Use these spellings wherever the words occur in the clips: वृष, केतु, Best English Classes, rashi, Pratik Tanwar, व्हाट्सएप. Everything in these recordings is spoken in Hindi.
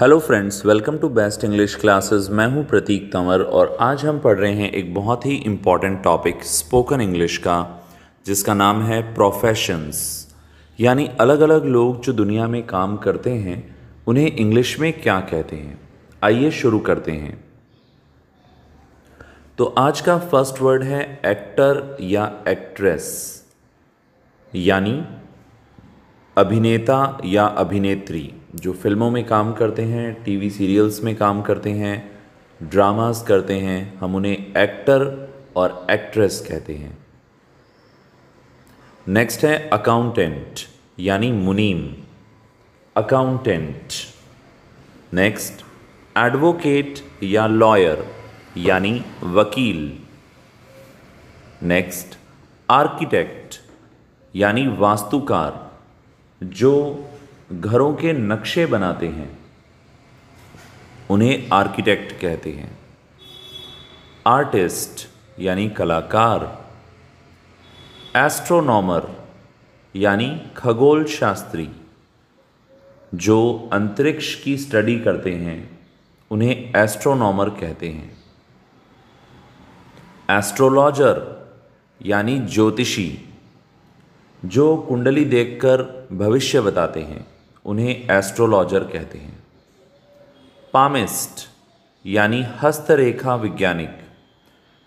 Hello friends, welcome to best English classes. मैं हूं प्रतीक तंवर और आज हम पढ़ रहे हैं एक बहुत ही इम्पॉर्टेंट टॉपिक स्पोकन इंग्लिश का, जिसका नाम है प्रोफेशंस, यानी अलग अलग लोग जो दुनिया में काम करते हैं उन्हें इंग्लिश में क्या कहते हैं। आइए शुरू करते हैं। तो आज का फर्स्ट वर्ड है एक्टर या एक्ट्रेस, यानी अभिनेता या अभिनेत्री जो फिल्मों में काम करते हैं, टीवी सीरियल्स में काम करते हैं, ड्रामास करते हैं, हम उन्हें एक्टर और एक्ट्रेस कहते हैं। नेक्स्ट है अकाउंटेंट यानी मुनीम, अकाउंटेंट। नेक्स्ट एडवोकेट या लॉयर यानी वकील। नेक्स्ट आर्किटेक्ट यानी वास्तुकार जो घरों के नक्शे बनाते हैं, उन्हें आर्किटेक्ट कहते हैं। आर्टिस्ट यानी कलाकार। एस्ट्रोनॉमर यानी खगोल शास्त्री जो अंतरिक्ष की स्टडी करते हैं, उन्हें एस्ट्रोनॉमर कहते हैं। एस्ट्रोलॉजर यानी ज्योतिषी जो कुंडली देखकर भविष्य बताते हैं, उन्हें एस्ट्रोलॉजर कहते हैं। पामिस्ट यानी हस्तरेखा वैज्ञानिक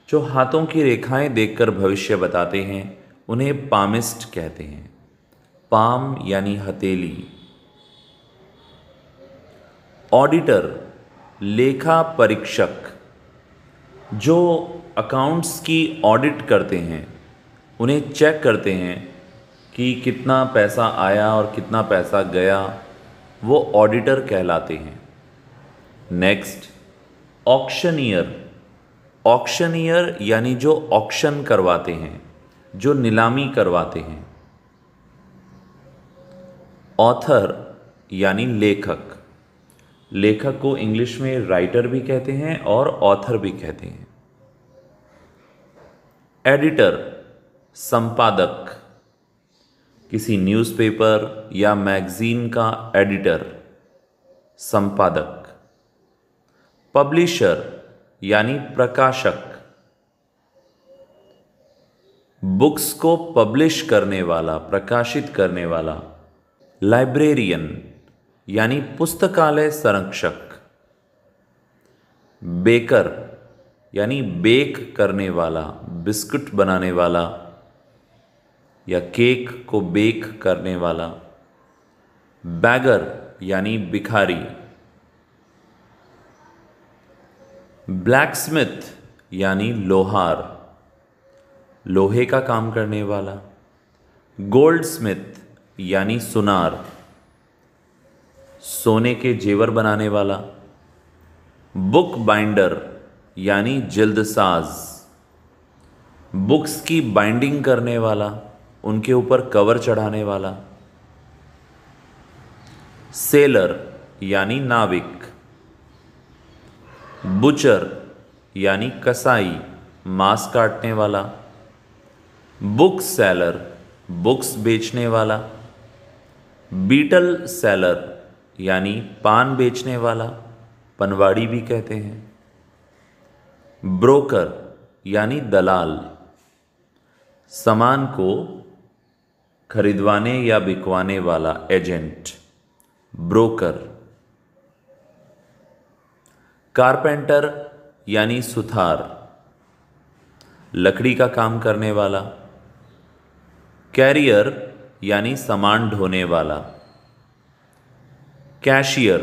जो हाथों की रेखाएं देखकर भविष्य बताते हैं, उन्हें पामिस्ट कहते हैं। पाम यानी हथेली। ऑडिटर लेखा परीक्षक जो अकाउंट्स की ऑडिट करते हैं, उन्हें चेक करते हैं कि कितना पैसा आया और कितना पैसा गया, वो ऑडिटर कहलाते हैं। नेक्स्ट ऑक्शनियर, ऑक्शनियर यानी जो ऑक्शन करवाते हैं, जो नीलामी करवाते हैं। ऑथर यानी लेखक, लेखक को इंग्लिश में राइटर भी कहते हैं और ऑथर भी कहते हैं। एडिटर संपादक, किसी न्यूज़पेपर या मैगज़ीन का एडिटर संपादक। पब्लिशर यानी प्रकाशक, बुक्स को पब्लिश करने वाला, प्रकाशित करने वाला। लाइब्रेरियन यानी पुस्तकालय संरक्षक। बेकर यानी बेक करने वाला, बिस्कुट बनाने वाला या केक को बेक करने वाला। बैगर यानी भिखारी। ब्लैकस्मिथ यानी लोहार, लोहे का काम करने वाला। गोल्डस्मिथ यानी सुनार, सोने के जेवर बनाने वाला। बुक बाइंडर यानी जिल्दसाज, बुक्स की बाइंडिंग करने वाला, उनके ऊपर कवर चढ़ाने वाला। सेलर यानी नाविक। बुचर यानी कसाई, मांस काटने वाला। बुक सेलर, बुक्स बेचने वाला। बीटल सेलर यानी पान बेचने वाला, पनवाड़ी भी कहते हैं। ब्रोकर यानी दलाल, सामान को खरीदवाने या बिकवाने वाला एजेंट, ब्रोकर। कारपेंटर यानी सुथार, लकड़ी का काम करने वाला। कैरियर यानी सामान ढोने वाला। कैशियर,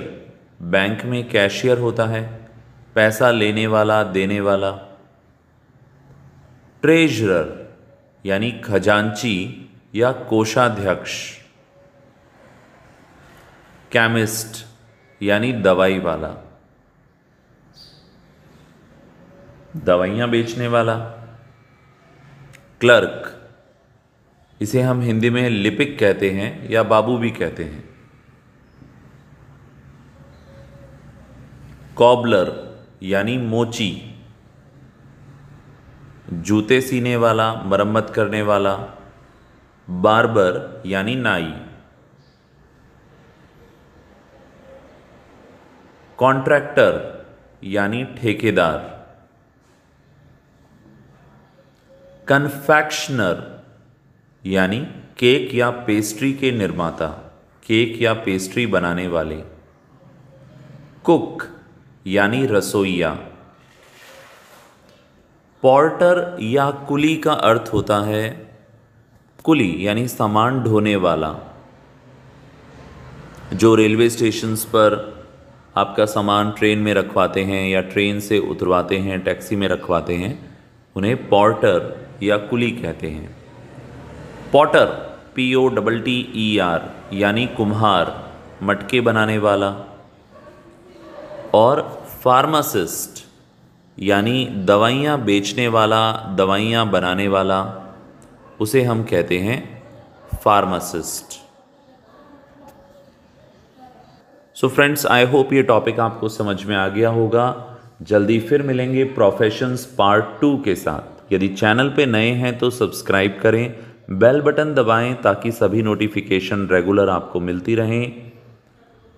बैंक में कैशियर होता है, पैसा लेने वाला, देने वाला। ट्रेजरर यानी खजांची या कोषाध्यक्ष। केमिस्ट यानी दवाई वाला, दवाइयाँ बेचने वाला। क्लर्क, इसे हम हिंदी में लिपिक कहते हैं या बाबू भी कहते हैं। कॉबलर यानी मोची, जूते सीने वाला, मरम्मत करने वाला। बार्बर यानी नाई। कॉन्ट्रैक्टर यानी ठेकेदार, कन्फेक्शनर यानी केक या पेस्ट्री के निर्माता, केक या पेस्ट्री बनाने वाले, कुक यानी रसोइया। पॉर्टर या कुली का अर्थ होता है कुली यानी सामान ढोने वाला, जो रेलवे स्टेशंस पर आपका सामान ट्रेन में रखवाते हैं या ट्रेन से उतरवाते हैं, टैक्सी में रखवाते हैं, उन्हें पॉर्टर या कुली कहते हैं। पॉटर POTTER यानी कुम्हार, मटके बनाने वाला। और फार्मासिस्ट यानी दवाइयाँ बेचने वाला, दवाइयाँ बनाने वाला, उसे हम कहते हैं pharmacist. So friends, I hope ये टॉपिक आपको समझ में आ गया होगा। जल्दी फिर मिलेंगे प्रोफेशंस पार्ट 2 के साथ। यदि चैनल पे नए हैं तो सब्सक्राइब करें, बेल बटन दबाएं ताकि सभी नोटिफिकेशन रेगुलर आपको मिलती रहें।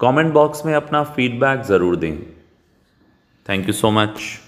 कमेंट बॉक्स में अपना फीडबैक ज़रूर दें। Thank you so much.